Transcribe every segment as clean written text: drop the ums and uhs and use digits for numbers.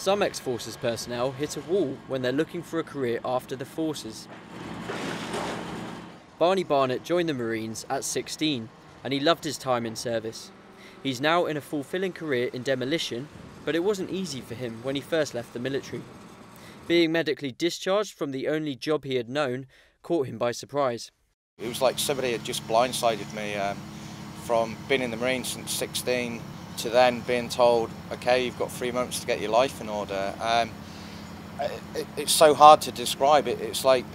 Some ex-forces personnel hit a wall when they're looking for a career after the forces. Barney Barnett joined the Marines at 16 and he loved his time in service. He's now in a fulfilling career in demolition, but it wasn't easy for him when he first left the military. Being medically discharged from the only job he had known caught him by surprise. It was like somebody had just blindsided me from being in the Marines since 16 to then being told, okay, you've got 3 months to get your life in order. It's so hard to describe it. It's like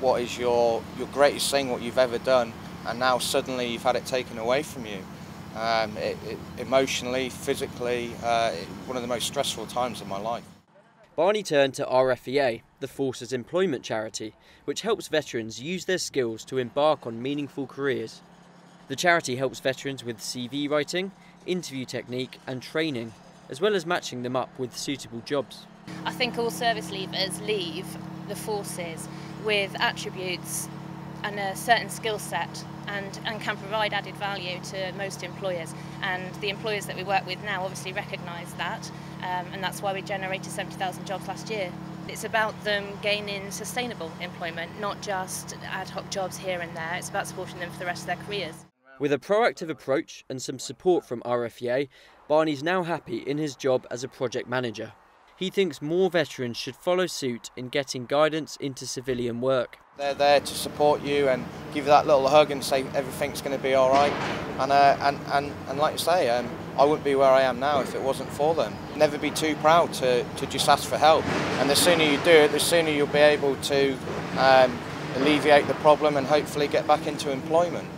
what is your greatest thing, what you've ever done, and now suddenly you've had it taken away from you. Emotionally, physically, one of the most stressful times of my life. Barney turned to RFEA, the Forces Employment Charity, which helps veterans use their skills to embark on meaningful careers. The charity helps veterans with CV writing, interview technique and training, as well as matching them up with suitable jobs. I think all service leavers leave the forces with attributes and a certain skill set and can provide added value to most employers, and the employers that we work with now obviously recognise that, and that's why we generated 70,000 jobs last year. It's about them gaining sustainable employment, not just ad hoc jobs here and there. It's about supporting them for the rest of their careers. With a proactive approach and some support from RFEA, Barney's now happy in his job as a project manager. He thinks more veterans should follow suit in getting guidance into civilian work. They're there to support you and give you that little hug and say everything's going to be all right. And like you say, I wouldn't be where I am now if it wasn't for them. Never be too proud to just ask for help. And the sooner you do it, the sooner you'll be able to alleviate the problem and hopefully get back into employment.